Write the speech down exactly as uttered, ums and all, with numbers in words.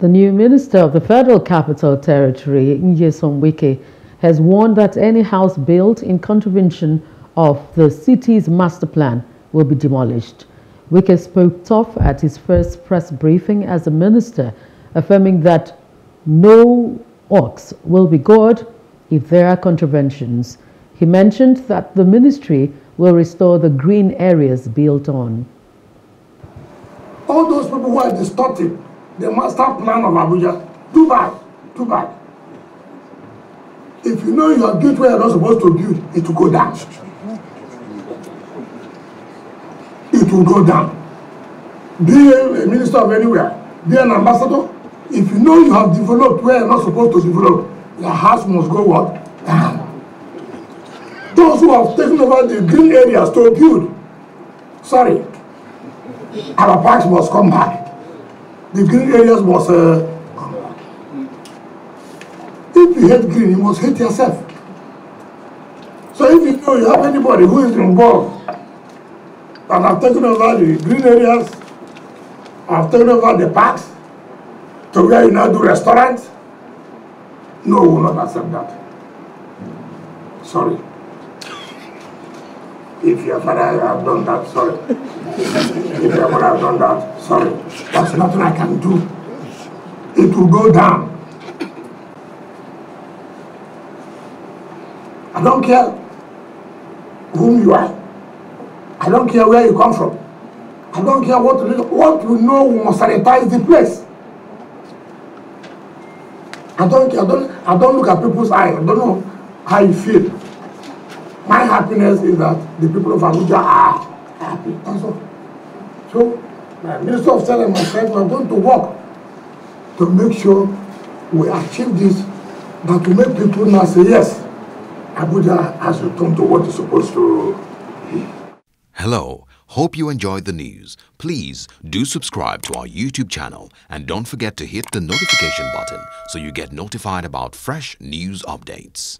The new Minister of the Federal Capital Territory, Nyesom Wike, has warned that any house built in contravention of the city's master plan will be demolished. Wike spoke tough at his first press briefing as a minister, affirming that no ox will be gored if there are contraventions. He mentioned that the ministry will restore the green areas built on. All those people who are distorting the master plan of Abuja, too bad, too bad. If you know you are built where you are not supposed to build, it will go down. It will go down. Be a minister of anywhere, be an ambassador. If you know you have developed where you are not supposed to develop, your house must go what? Down. Those who have taken over the green areas to build, sorry, our parks must come back. The green areas must uh, come back. If you hate green, you must hate yourself. So if you know you have anybody who is involved and have taken over the green areas, have taken over the parks, to where you now do restaurants, no, we will not accept that. Sorry. If your father have done that, sorry. If your mother have done that, sorry. That's nothing I can do. It will go down. I don't care whom you are. I don't care where you come from. I don't care what what we know. We must sanitize the place. I don't care. I don't. I don't look at people's eyes. I don't know how you feel. My happiness is that the people of Abuja are happy. That's all. So, my Minister of State and myself are going to work to make sure we achieve this, but to make people now say, yes, Abuja has returned to what it's supposed to be. Hello. Hope you enjoyed the news. Please do subscribe to our YouTube channel and don't forget to hit the notification button so you get notified about fresh news updates.